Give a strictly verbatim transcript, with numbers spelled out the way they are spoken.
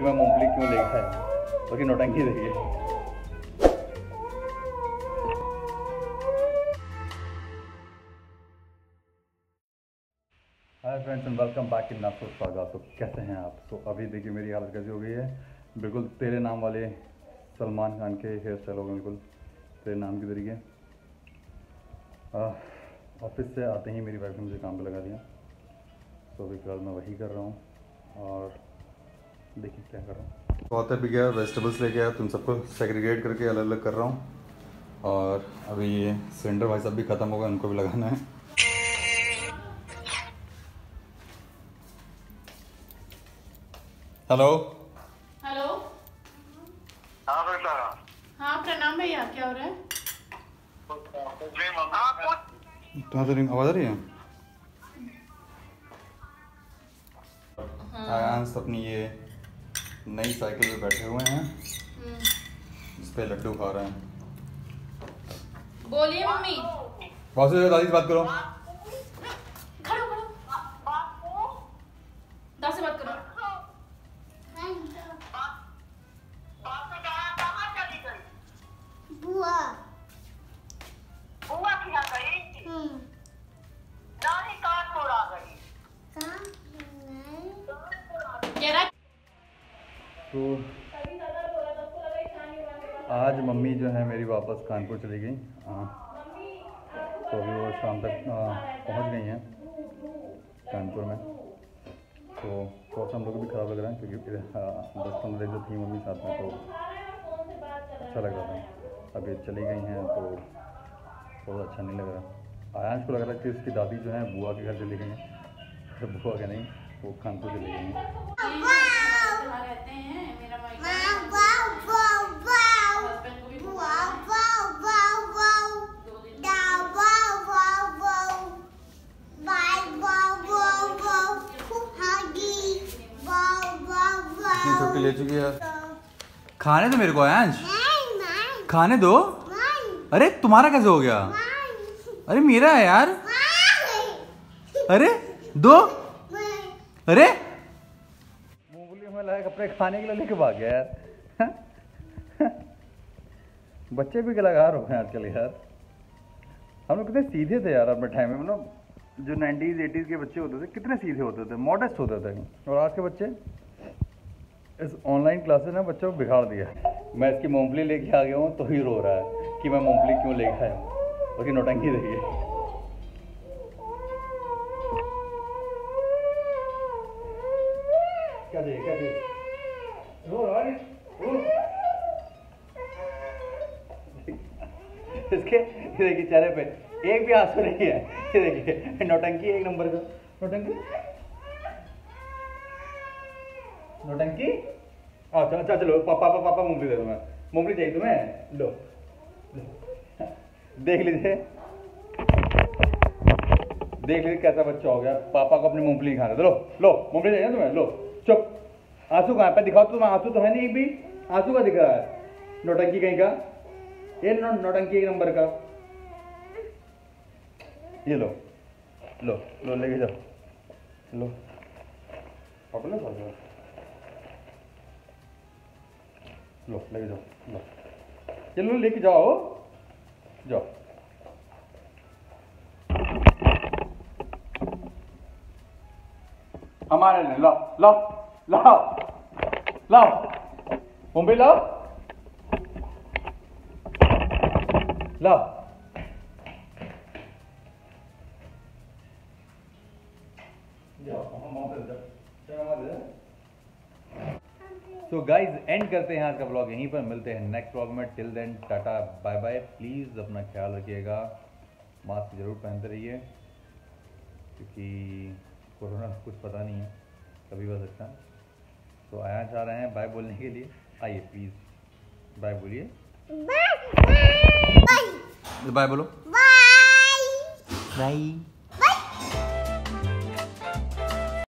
कि मैं मूंगफली क्यों ले खाया। बाकी नौटंकी रही है। Hi friends and welcome back in Ashutosh saga. तो कैसे हैं आप? तो अभी देखिए मेरी हालत कैसी हो गई है, बिल्कुल तेरे नाम वाले सलमान खान के हेयर स्टाइल हो गए, बिल्कुल तेरे नाम के तरीके। ऑफिस से आते ही मेरी वाइफ ने मुझे काम पे लगा दिया, तो अभी फिलहाल मैं वही कर रहा हूँ और देखिए क्या कर रहा हूँ। बहुत अभी गया, वेजिटेबल्स ले गया, तुम सबको सेग्रीगेट करके अलग अलग कर रहा हूँ। और अभी ये सिलेंडर भाई साहब भी ख़त्म हो गए, उनको भी लगाना है। Hello hello. हाँ बेटा। हाँ प्रणाम भैया, क्या हो रहा है? आवाज आ रही है? आयांश अपनी ये नई साइकिल पे बैठे हुए हैं, इस पे लड्डू खा रहे हैं। बोलिए मम्मी। बहुत से दादी से बात करो। तो आज मम्मी जो है मेरी वापस कानपुर चली गई, तो अभी वो शाम तक पहुंच गई हैं कानपुर में। तो थोड़ा सा हम लोग को भी ख़राब लग रहा है, क्योंकि दस पंद्रह दिन जो थी मम्मी साथ में, तो अच्छा लग रहा था। अभी चली गई हैं तो बहुत अच्छा नहीं लग रहा। आयांश को लग रहा है कि उसकी दादी जो है बुआ के घर चली गई हैं, बुआ के नहीं, वो कानपुर चली गई हैं। रहते हैं मेरा छुट्टी ले चुकी है। खाने दो मेरे को आयांश, खाने दो। अरे तुम्हारा कैसे हो गया? अरे मेरा है यार। अरे दो। अरे कपड़े खाने के लिए लेके भाग गया यार। बच्चे भी कलाकार हो गए आजकल यार। हम लोग कितने सीधे थे यार अपने टाइम में, मतलब जो नाइन्टीज एटीज़ के बच्चे होते थे कितने सीधे होते थे, मॉडेस्ट होते थे। और आज के बच्चे, इस ऑनलाइन क्लासेस ने बच्चों को बिगाड़ दिया। मैं इसकी मूंगफली लेके आ गया हूँ तो ही रो रहा है कि मैं मूंगफली क्यों लेके आया हूँ। बाकी नौटंकी देखिए। क्या दे, क्या दे? रो रहा है, रो। इसके देखिए चेहरे पे एक भी आंसू नहीं है। ये देखिए नौटंकी एक नंबर का। नौटंकी नौटंकी। अच्छा अच्छा चलो पापा पापा पापा मूंगफली दे दूंगा, मूंगफली चाहिए तुम्हें, लो देख लीजिए देख लीजिए कैसा बच्चा हो गया। पापा को अपनी मूंगफली खाना, चलो लो मूंगफली चाहिए तुम्हें, लो। चुप। आंसू कहाँ पे दिखाओ? तुम आंसू तो है नहीं, एक भी आंसू का दिख रहा है। नौटंकी कहीं का, ये नौटंकी एक नंबर का। ये लो लो लो लेके जाओ, लो अपने लो लेके जाओ, लो ये लो लेके जाओ जाओ। हमारे लिए लाओ लाओ लाओ लाओ मुंबई लाओ लाओ। तो गाइज एंड करते हैं आज का ब्लॉग यहीं पर, मिलते हैं नेक्स्ट ब्लॉग में। Till then tata bye bye. Please अपना ख्याल रखिएगा, मास्क जरूर पहनते रहिए, क्योंकि कोरोना कुछ पता नहीं है, कभी हो सकता है। तो आया चाह रहे हैं बाय बोलने के लिए, आइए प्लीज़ बाय बोलिए। बाय बोलो। Bye bye.